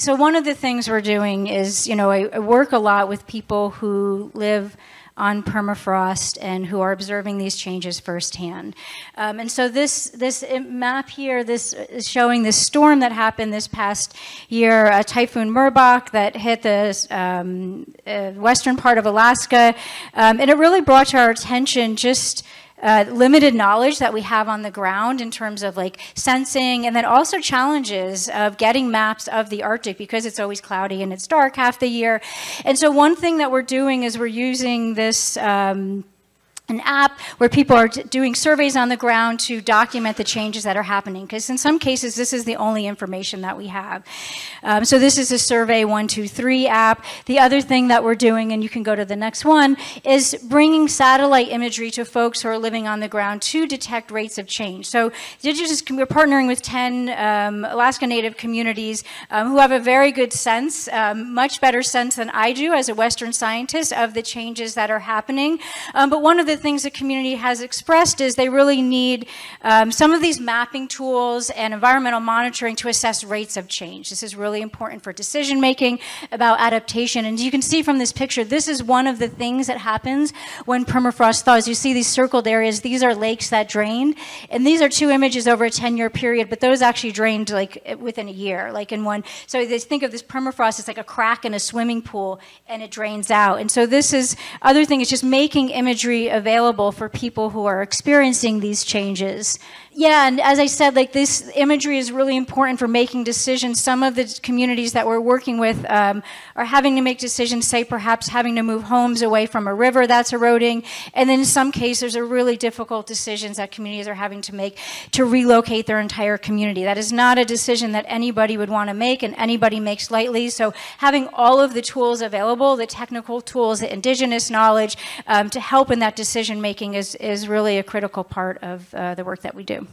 So one of the things we're doing is, I work a lot with people who live on permafrost and who are observing these changes firsthand. And so this map here, this is showing this storm that happened this past year, Typhoon Murbach that hit the western part of Alaska. And it really brought to our attention just limited knowledge that we have on the ground in terms of sensing, and then also challenges of getting maps of the Arctic because it's always cloudy and it's dark half the year. And so one thing that we're doing is we're using this an app where people are doing surveys on the ground to document the changes that are happening, because in some cases this is the only information that we have. So this is a Survey123 app. The other thing that we're doing, and you can go to the next one, is bringing satellite imagery to folks who are living on the ground to detect rates of change. So we're partnering with 10 Alaska Native communities who have a very good sense, much better sense than I do as a Western scientist, of the changes that are happening. But one of the things the community has expressed is they really need some of these mapping tools and environmental monitoring to assess rates of change. This is really important for decision making about adaptation. And you can see from this picture, this is one of the things that happens when permafrost thaws. You see these circled areas, these are lakes that drained. And these are two images over a 10-year period, but those actually drained within a year, in one. So they think of this permafrost as a crack in a swimming pool and it drains out. And so this is, other thing is just making imagery available for people who are experiencing these changes. Yeah, and as I said, this imagery is really important for making decisions. Some of the communities that we're working with are having to make decisions, say perhaps having to move homes away from a river that's eroding, and then in some cases are really difficult decisions that communities are having to make to relocate their entire community. That is not a decision that anybody would want to make and anybody makes lightly, so having all of the tools available, the technical tools, the indigenous knowledge to help in that decision making is really a critical part of the work that we do.